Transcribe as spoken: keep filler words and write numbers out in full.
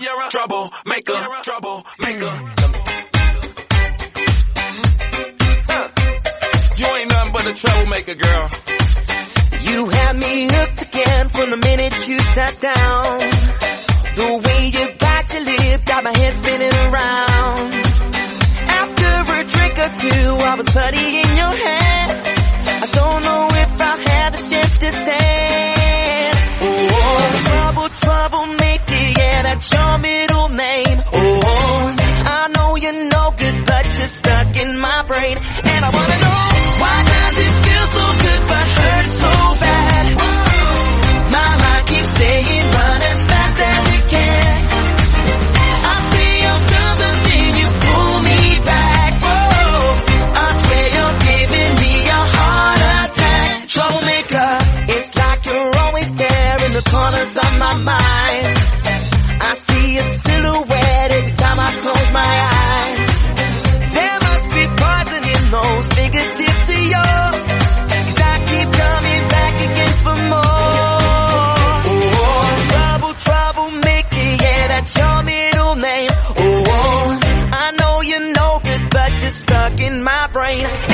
You're a troublemaker, troublemaker. Huh. You ain't nothing but a troublemaker, girl. You had me hooked again from the minute you sat down. The way you got your lip got my head spinning around. After a drink or two, I was putty in your hand. I don't know if I'll have the chance to stand. Oh, trouble, troublemaker, yeah, that's your middle name. Oh, I know you're no good, but you're stuck in my brain. And I wanna know, why does it feel so good but hurt so bad? My mind keeps saying run as fast as you can. I say I'm done, but then you pull me back. Whoa, I swear you're giving me a heart attack. Troublemaker, it's like you're always there in the corners of my mind. I see a silhouette every time I close my eyes. There must be poison in those fingertips of yours, 'cause I keep coming back again for more. Oh, trouble, troublemaker, yeah, that's your middle name. Oh, I know you're no good, but you're stuck in my brain.